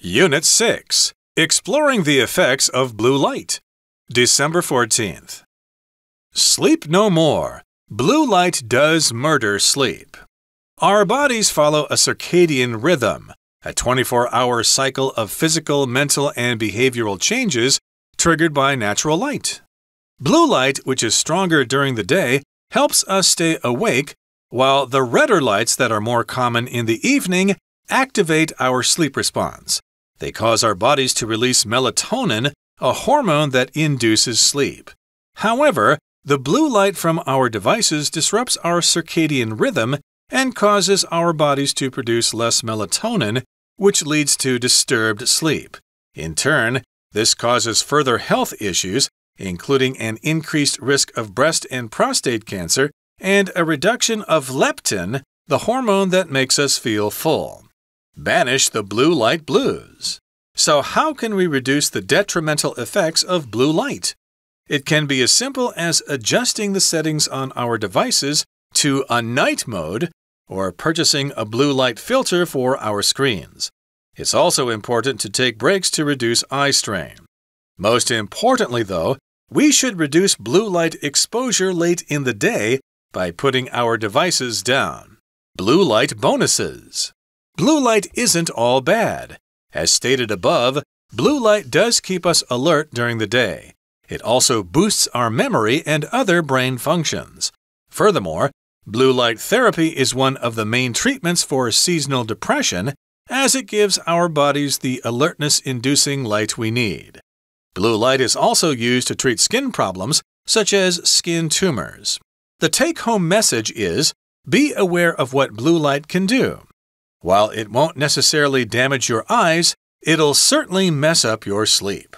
Unit 6. Exploring the effects of blue light. December 14th. Sleep no more. Blue light does murder sleep. Our bodies follow a circadian rhythm, a 24-hour cycle of physical, mental, and behavioral changes triggered by natural light. Blue light, which is stronger during the day, helps us stay awake, while the redder lights that are more common in the evening activate our sleep response. They cause our bodies to release melatonin, a hormone that induces sleep. However, the blue light from our devices disrupts our circadian rhythm and causes our bodies to produce less melatonin, which leads to disturbed sleep. In turn, this causes further health issues, including an increased risk of breast and prostate cancer and a reduction of leptin, the hormone that makes us feel full. Banish the blue light blues. So how can we reduce the detrimental effects of blue light? It can be as simple as adjusting the settings on our devices to a night mode or purchasing a blue light filter for our screens. It's also important to take breaks to reduce eye strain. Most importantly, though, we should reduce blue light exposure late in the day by putting our devices down. Blue light bonuses. Blue light isn't all bad. As stated above, blue light does keep us alert during the day. It also boosts our memory and other brain functions. Furthermore, blue light therapy is one of the main treatments for seasonal depression, as it gives our bodies the alertness-inducing light we need. Blue light is also used to treat skin problems, such as skin tumors. The take-home message is, be aware of what blue light can do. While it won't necessarily damage your eyes, it'll certainly mess up your sleep.